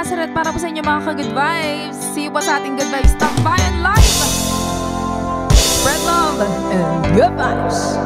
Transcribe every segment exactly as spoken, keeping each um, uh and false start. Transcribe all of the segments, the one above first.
Nazareth para po sa inyo mga ka-good vibes. See you pa sa ating Good Vibes Talk by and Live. Spread love and good vibes.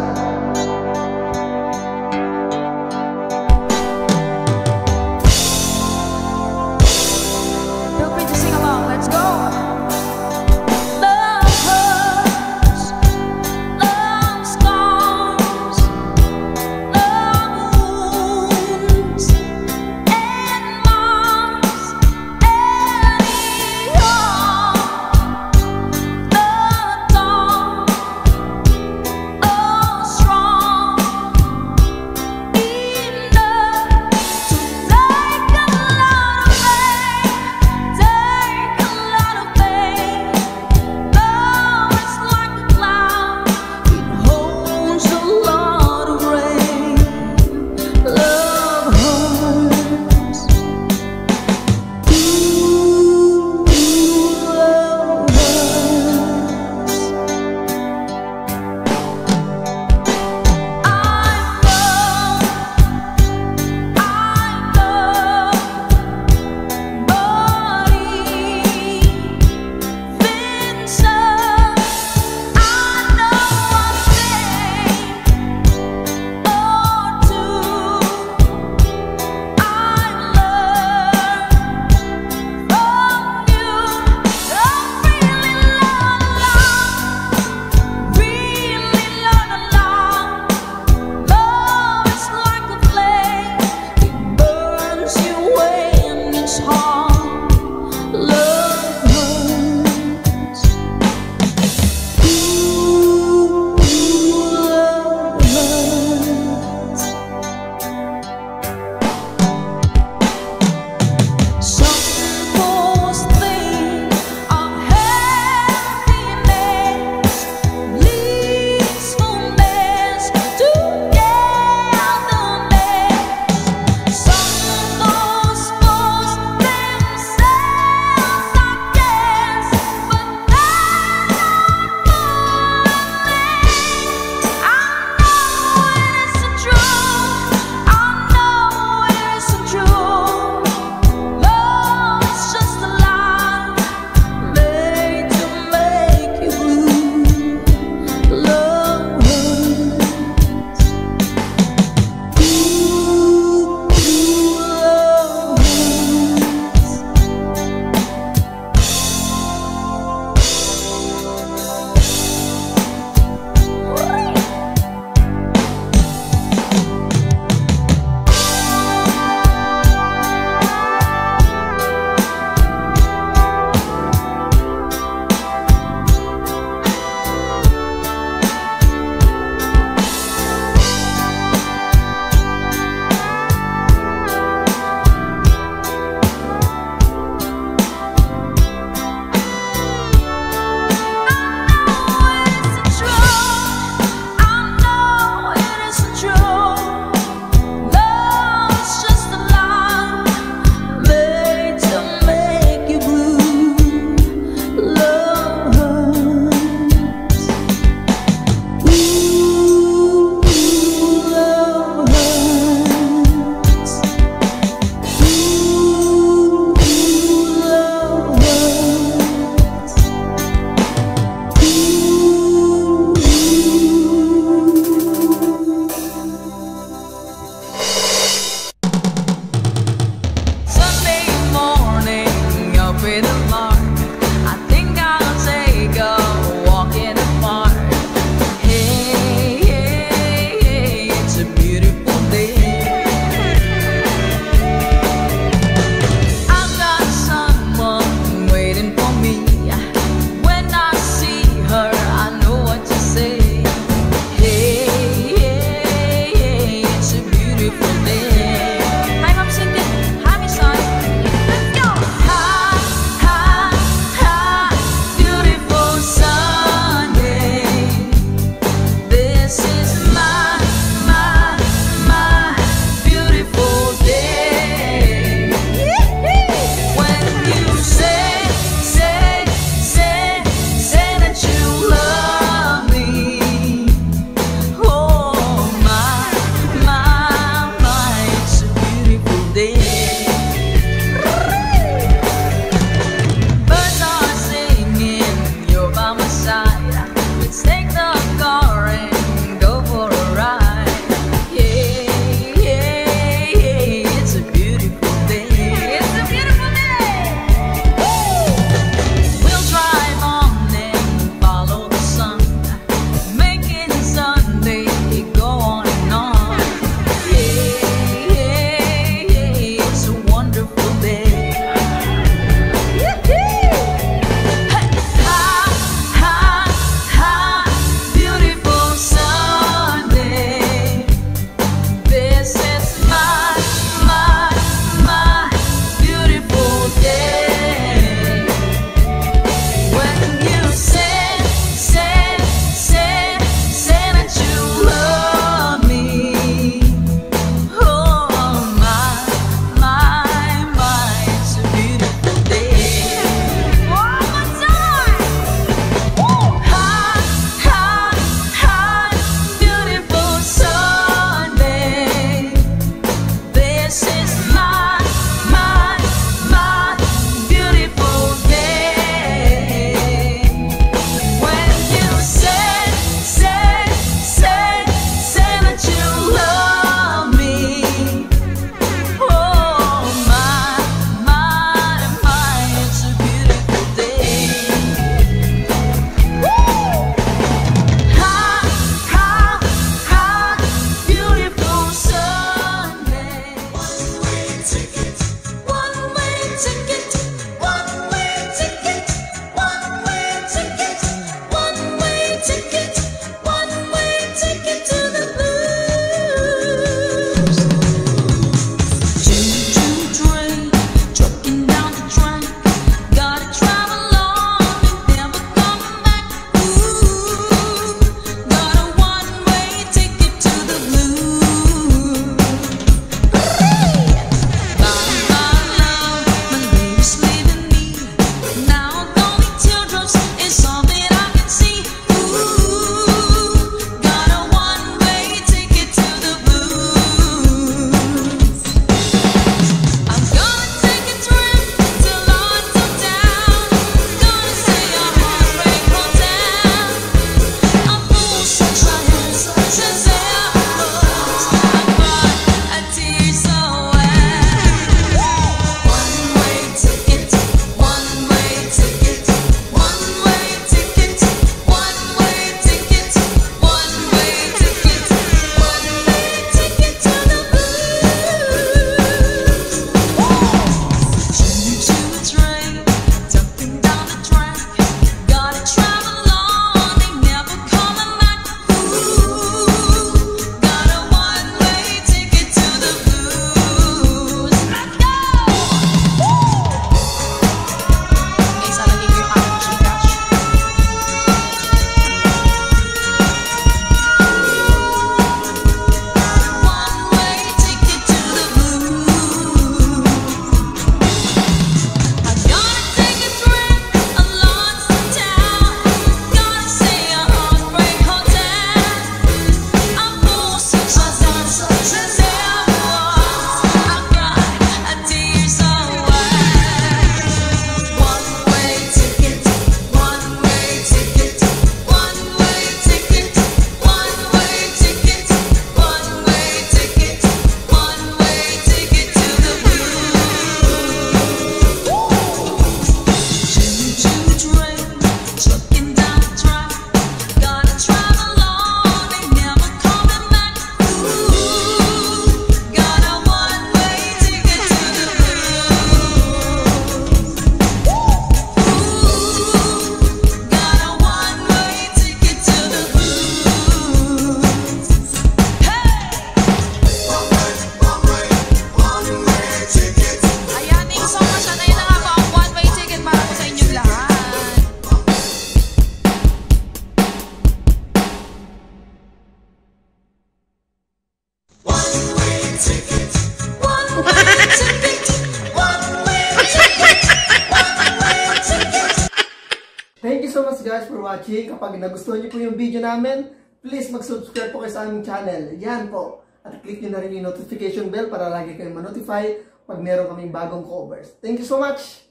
so much guys for watching. Kapag nagustuhan niyo po yung video namin, please mag-subscribe po kayo sa aming channel. Yan po. At click niyo na rin yung notification bell para lagi kayong ma-notify pag meron kaming bagong covers. Thank you so much.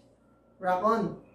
Rock on!